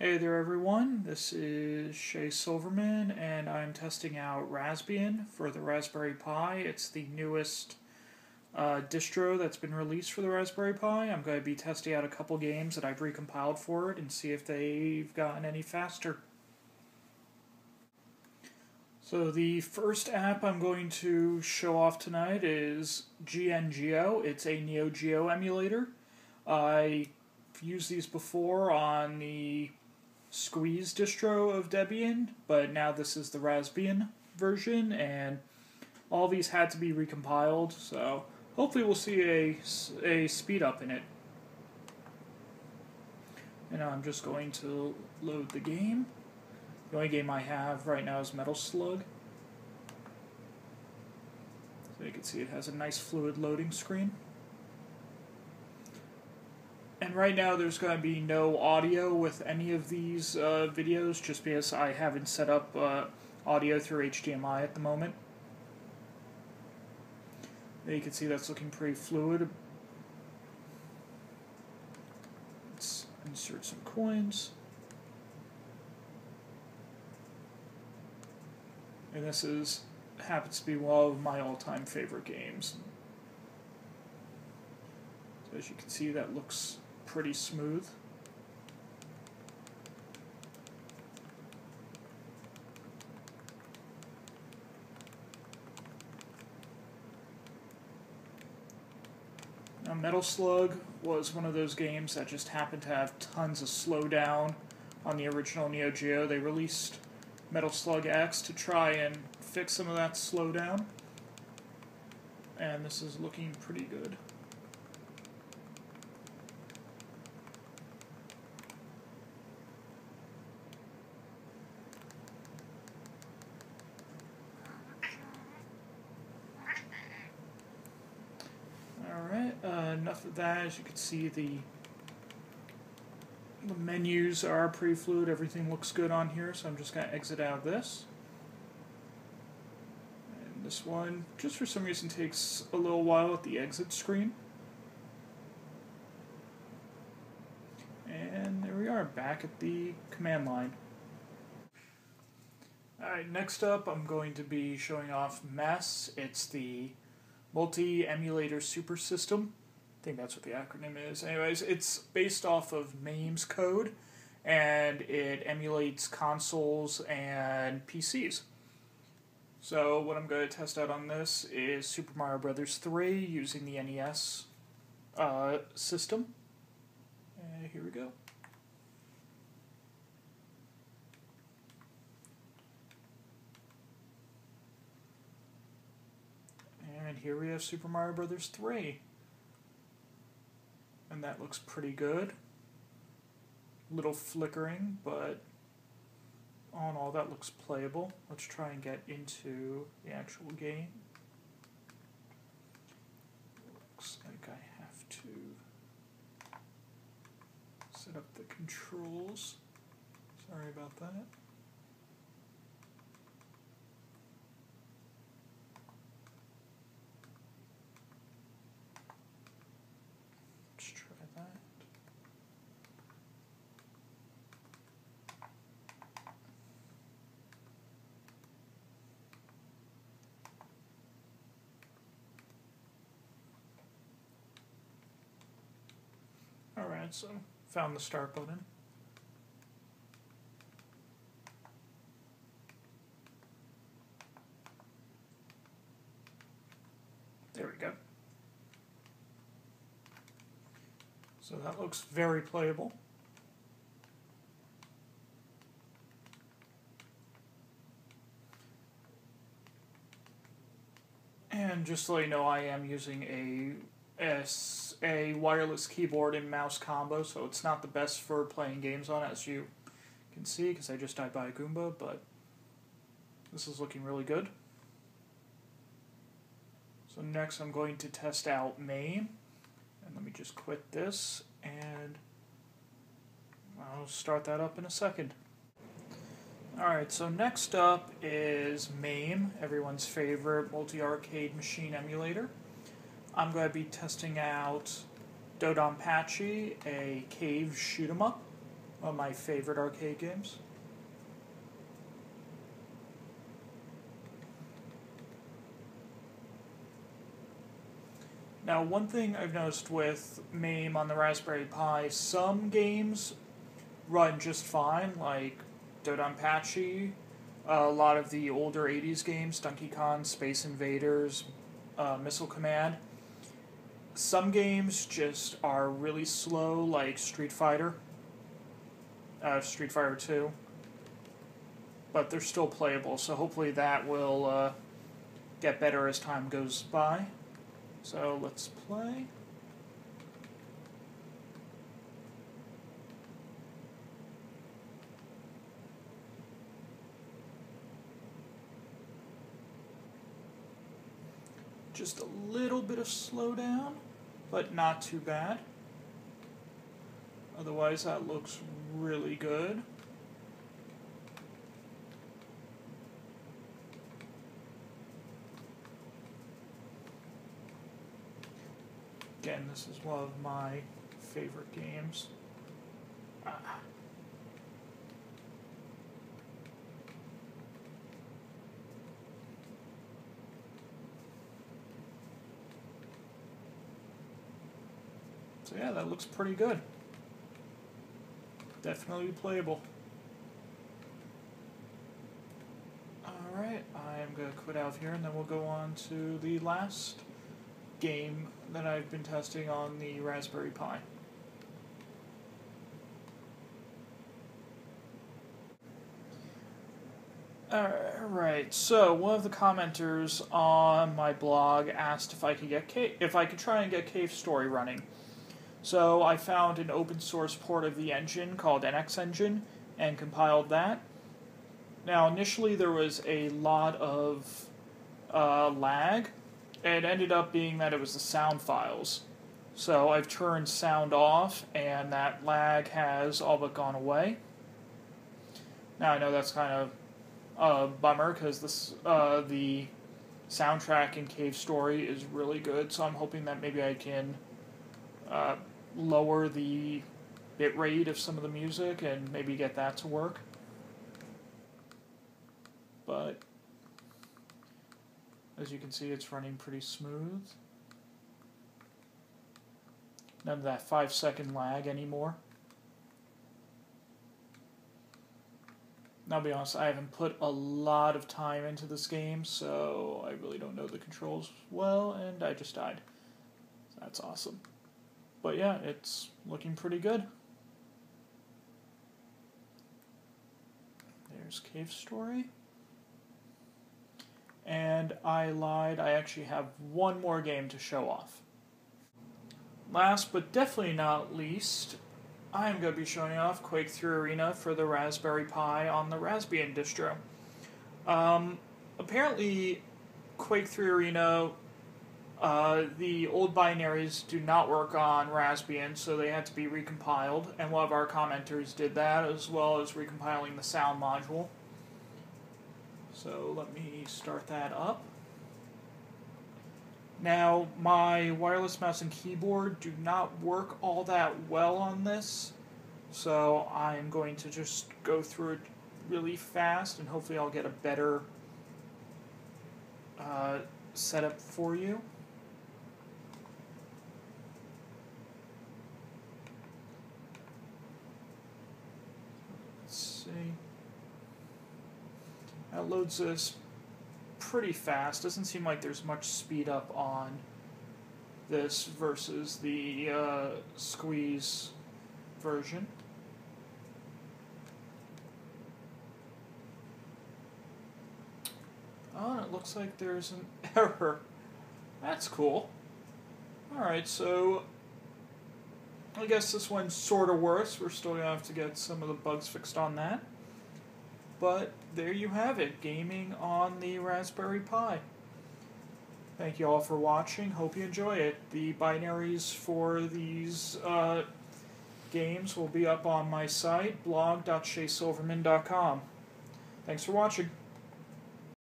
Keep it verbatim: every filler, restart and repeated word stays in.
Hey there everyone, this is Shea Silverman and I'm testing out Raspbian for the Raspberry Pi. It's the newest uh, distro that's been released for the Raspberry Pi. I'm going to be testing out a couple games that I've recompiled for it and see if they've gotten any faster. So the first app I'm going to show off tonight is G N G O. It's a Neo Geo emulator. I've used these before on the Squeeze distro of Debian, but now this is the Raspbian version, and all these had to be recompiled, so hopefully we'll see a, a speed up in it. And I'm just going to load the game. The only game I have right now is Metal Slug. So you can see it has a nice fluid loading screen. And right now there's going to be no audio with any of these uh, videos, just because I haven't set up uh, audio through H D M I at the moment. There you can see that's looking pretty fluid. Let's insert some coins. And this is happens to be one of my all-time favorite games. So as you can see, that looks pretty smooth. Now, Metal Slug was one of those games that just happened to have tons of slowdown on the original Neo Geo. They released Metal Slug X to try and fix some of that slowdown, and this is looking pretty good. Enough of that. As you can see, the, the menus are pretty fluid. Everything looks good on here, so I'm just going to exit out of this. And this one, just for some reason, takes a little while at the exit screen. And there we are, back at the command line. Alright, next up I'm going to be showing off MESS. It's the Multi-Emulator Super System. I think that's what the acronym is. Anyways, it's based off of MAME's code, and it emulates consoles and P Cs. So what I'm going to test out on this is Super Mario Bros. three using the N E S uh, system. And here we go. And here we have Super Mario Bros. three. And that looks pretty good. A little flickering, but all in all, that looks playable. Let's try and get into the actual game. Looks like I have to set up the controls. Sorry about that. So, found the start button. There we go. So that looks very playable. And just so you know, I am using a It's a wireless keyboard and mouse combo, so it's not the best for playing games on, as you can see, because I just died by a Goomba, but this is looking really good. So next I'm going to test out MAME, and let me just quit this, and I'll start that up in a second. Alright, so next up is MAME, everyone's favorite multi-arcade machine emulator. I'm going to be testing out Dodonpachi, a cave shoot 'em up. of my favorite arcade games. Now, one thing I've noticed with MAME on the Raspberry Pi, some games run just fine, like Dodonpachi, a lot of the older eighties games, Donkey Kong, Space Invaders, uh, Missile Command. Some games just are really slow, like Street Fighter, uh, Street Fighter two, but they're still playable, so hopefully that will uh, get better as time goes by. So let's play. Just a little bit of slowdown, but not too bad. Otherwise, that looks really good. Again, this is one of my favorite games. Ah. So yeah, that looks pretty good. Definitely playable. Alright, I am going to quit out here and then we'll go on to the last game that I've been testing on the Raspberry Pi. Alright, so one of the commenters on my blog asked if I could get Cave, if I could try and get Cave Story running. So I found an open source port of the engine called N X Engine and compiled that. Now initially there was a lot of uh, lag. It ended up being that it was the sound files. So I've turned sound off and that lag has all but gone away. Now I know that's kind of a bummer because this uh, the soundtrack in Cave Story is really good, so I'm hoping that maybe I can Uh, lower the bitrate of some of the music and maybe get that to work. But as you can see, it's running pretty smooth. None of that five second lag anymore. And I'll be honest, I haven't put a lot of time into this game, so I really don't know the controls well, and I just died. That's awesome. But yeah, it's looking pretty good. There's Cave Story. And I lied, I actually have one more game to show off. Last but definitely not least, I'm going to be showing off Quake three Arena for the Raspberry Pi on the Raspbian distro. Um, apparently, Quake three Arena, Uh, the old binaries do not work on Raspbian, so they had to be recompiled, and one of our commenters did that, as well as recompiling the sound module. So let me start that up. Now, my wireless mouse and keyboard do not work all that well on this, so I'm going to just go through it really fast, and hopefully I'll get a better uh, setup for you. That loads this pretty fast. Doesn't seem like there's much speed up on this versus the uh, Squeeze version. Oh, it looks like there's an error. That's cool. Alright, so I guess this one's sort of worse. We're still going to have to get some of the bugs fixed on that. But there you have it, gaming on the Raspberry Pi. Thank you all for watching. Hope you enjoy it. The binaries for these uh, games will be up on my site, blog dot shea silverman dot com. Thanks for watching.